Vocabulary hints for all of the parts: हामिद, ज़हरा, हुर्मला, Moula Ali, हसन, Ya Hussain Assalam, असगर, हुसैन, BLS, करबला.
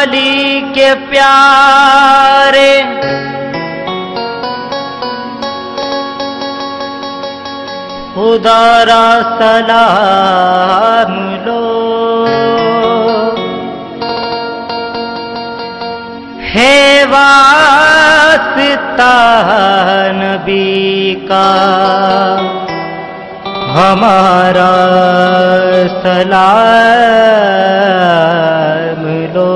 अली के प्यारे, खुदा रा सलाम लो। है वास्ता नबी का हमारा सलाम लो।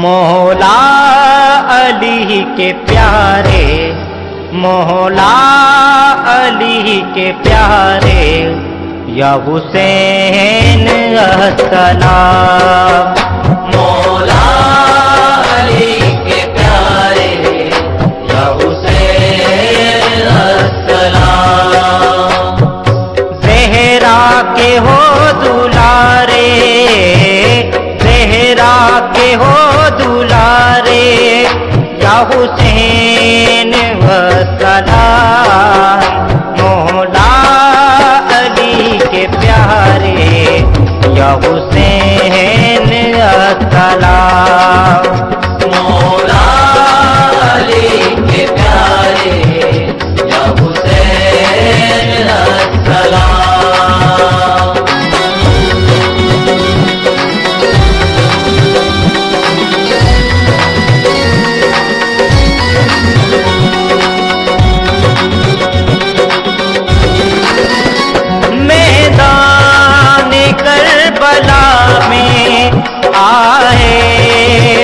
मौला अली के प्यारे, मौला अली के प्यारे, या हुसैन अस्सलाम। मौला अली के प्यारे, या हुसैन अस्सलाम। ज़हरा के हो दुलारे, ज़हरा के हो दुलारे, या हुसैन अस्सलाम। या हुसैन अस्सलाम। मौला अली के प्यारे, या हुसैन अस्सलाम।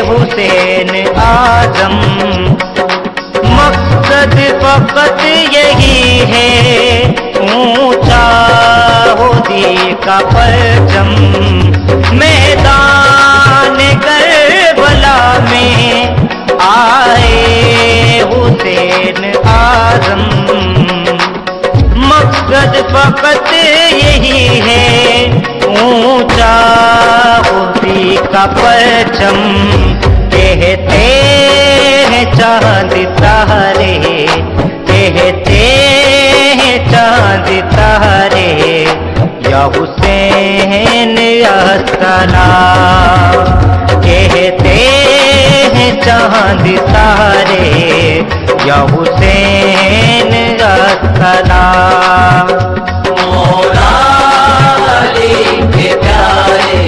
हुसैन आजम, मकसद फकत यही है, ऊंचा हो दी का परचम। मैदान करबला में आए हुसैन आजम, मकसद फकत यही है, ऊंचा उसी का परचम। कहते हैं चांद तारे, कहते हैं चांद तारे, या हुसैन अस्सलाम। कहते हैं चांद तारे, या हुसैन अस्सलाम। मौला अली के प्यारे,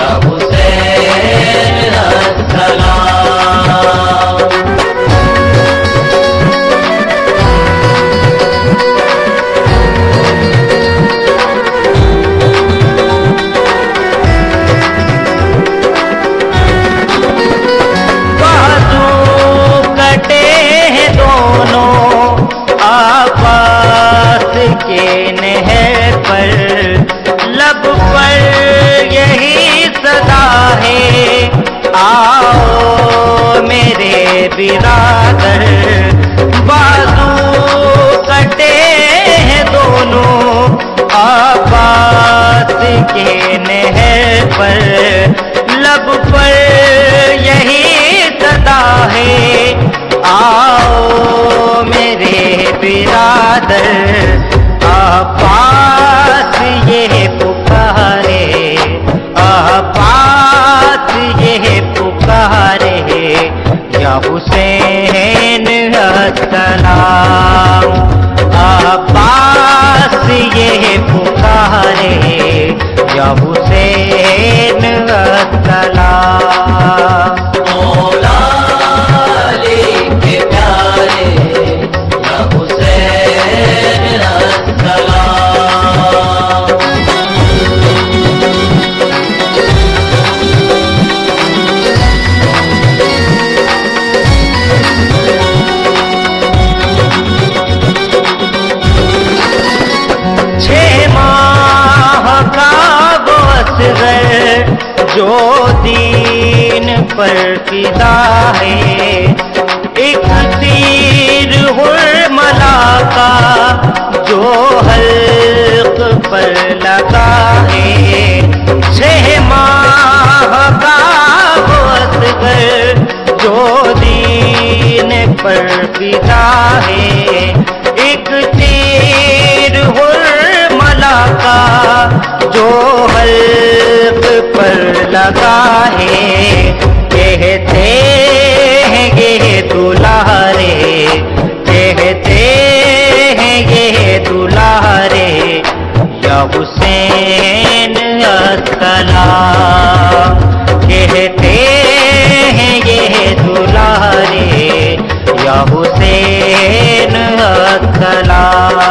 या हुसैन अस्सलाम। बाजू कटे हैं दोनों आपास के नहर पर, लब पर यही सदा है, आओ मेरे बिरादर। बाजू कटे हैं दोनों आपात के नहर पर, लब पर यही सदा है, आओ मेरे बिरादर। आपास ये पुकारे, आपास ये पुकारे, या हुसैन अस्सलाम। आपास ये पुकारे, या हुसैन अस्सलाम। मौला अली के प्यारे, या हुसैन अस्सलाम। छह माह का वो असगर जो दीन पर फिदा है, एक तीर हुर्मला का जो हल्क पर लगा है। छह माह का वो असगर जो दीन पर फिदा है, एक तीर हुर्मला है कहते हैं ये दुलारे, कहते हैं ये दुलारे या हुसैन अस्सलाम, कहते हैं ये दुलारे या हुसैन अस्सलाम।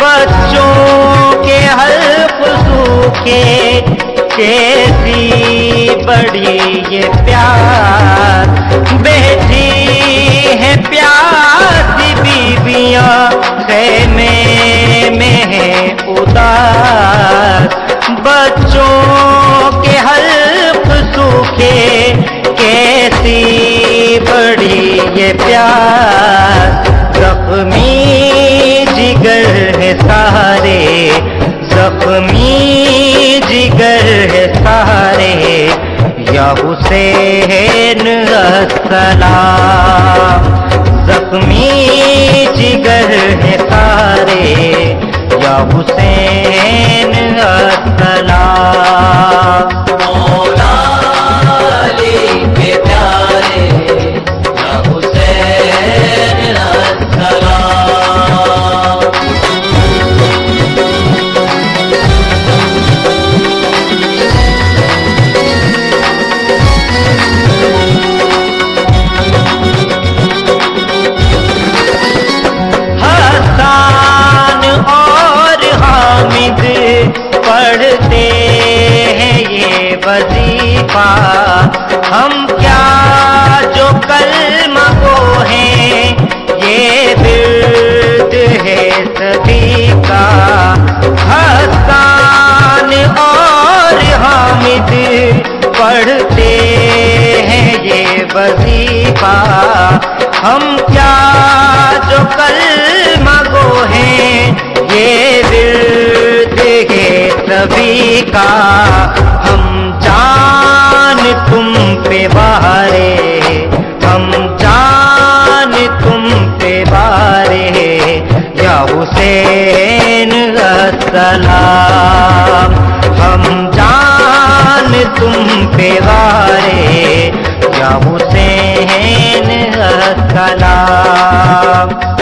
बच्चों के हल्क सूखे कैसी बड़ी ये प्यास, बैठी है प्यास बीबियां खेमे में है उदास, बच्चों के हल्क सूखे कैसी बड़ी ये प्यास। जख्मी जिगर है सारे, जख्मी जिगर है सारे या हुसैन अस्सलाम, जख्मी जिगर है सारे या हुसैन अस्सलाम। मौला अली के प्यारे या हुसैन पढ़ते हैं ये वजीफा, हम क्या जो कलमा को हैं ये बिर्द है सभी का। हसन और हामिद पढ़ते हैं ये वजीफा, हम क्या जो कलमा को हैं ये बिर्द है सभी का। हम जान तुम पे बारे, हम जान तुम पे बारे या हुसैन अस्सलाम, हम जान तुम पे बारे या हुसैन अस्सलाम।